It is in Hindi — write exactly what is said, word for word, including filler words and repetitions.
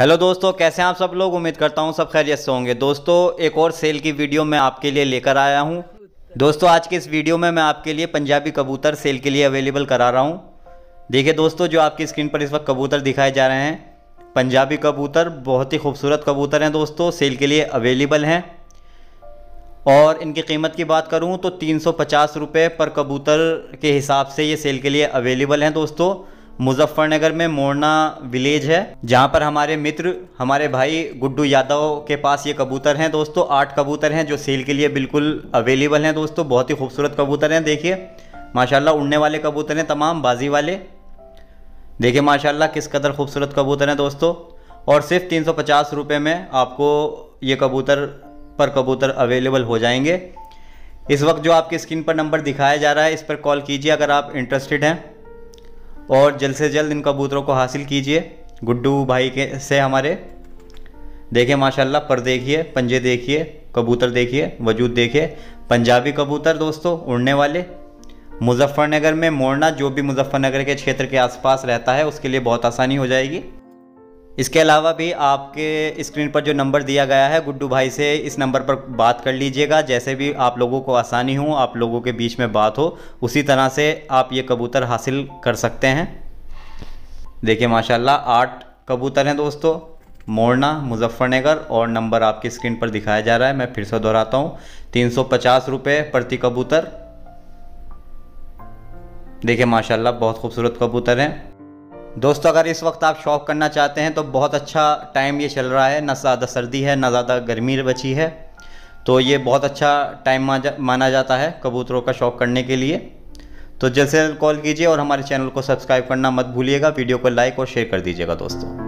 हेलो दोस्तों, कैसे हैं आप सब लोग। उम्मीद करता हूं सब खैरियत से होंगे। दोस्तों, एक और सेल की वीडियो मैं आपके लिए लेकर आया हूं। दोस्तों, आज के इस वीडियो में मैं आपके लिए पंजाबी कबूतर सेल के लिए अवेलेबल करा रहा हूं। देखिए दोस्तों, जो आपकी स्क्रीन पर इस वक्त कबूतर दिखाए जा रहे हैं, पंजाबी कबूतर बहुत ही खूबसूरत कबूतर हैं दोस्तों, सेल के लिए अवेलेबल हैं। और इनकी कीमत की बात करूँ तो तीन सौ पचास रुपये पर कबूतर के हिसाब से ये सेल के लिए अवेलेबल हैं दोस्तों। मुजफ्फरनगर में मोरना विलेज है, जहां पर हमारे मित्र हमारे भाई गुड्डू यादव के पास ये कबूतर हैं दोस्तों। आठ कबूतर हैं जो सेल के लिए बिल्कुल अवेलेबल हैं दोस्तों। बहुत ही खूबसूरत कबूतर हैं, देखिए माशाल्लाह उड़ने वाले कबूतर हैं, तमाम बाजी वाले। देखिए माशाल्लाह किस कदर खूबसूरत कबूतर हैं दोस्तों। और सिर्फ तीन सौ पचास रुपये में आपको ये कबूतर पर कबूतर अवेलेबल हो जाएंगे। इस वक्त जो आपकी स्क्रीन पर नंबर दिखाया जा रहा है, इस पर कॉल कीजिए अगर आप इंटरेस्टेड हैं, और जल्द से जल्द इन कबूतरों को हासिल कीजिए गुड्डू भाई के से हमारे। देखिए माशाल्लाह, पर देखिए, पंजे देखिए, कबूतर देखिए, वजूद देखिए। पंजाबी कबूतर दोस्तों, उड़ने वाले, मुजफ्फरनगर में मोरना, जो भी मुजफ्फरनगर के क्षेत्र के आसपास रहता है उसके लिए बहुत आसानी हो जाएगी। इसके अलावा भी आपके स्क्रीन पर जो नंबर दिया गया है, गुड्डू भाई से इस नंबर पर बात कर लीजिएगा। जैसे भी आप लोगों को आसानी हो, आप लोगों के बीच में बात हो, उसी तरह से आप ये कबूतर हासिल कर सकते हैं। देखिए माशाल्लाह, आठ कबूतर हैं दोस्तों, मोरना, मुजफ्फरनगर। और नंबर आपकी स्क्रीन पर दिखाया जा रहा है, मैं फिर से दोहराता हूँ, तीन सौ पचास रुपये प्रति कबूतर। देखिए माशाल्लाह, बहुत खूबसूरत कबूतर हैं दोस्तों। अगर इस वक्त आप शौक़ करना चाहते हैं तो बहुत अच्छा टाइम ये चल रहा है, ना ज़्यादा सर्दी है ना ज़्यादा गर्मी बची है, तो ये बहुत अच्छा टाइम माना जाता है कबूतरों का शौक़ करने के लिए। तो जल्द से जल्द कॉल कीजिए और हमारे चैनल को सब्सक्राइब करना मत भूलिएगा। वीडियो को लाइक और शेयर कर दीजिएगा दोस्तों।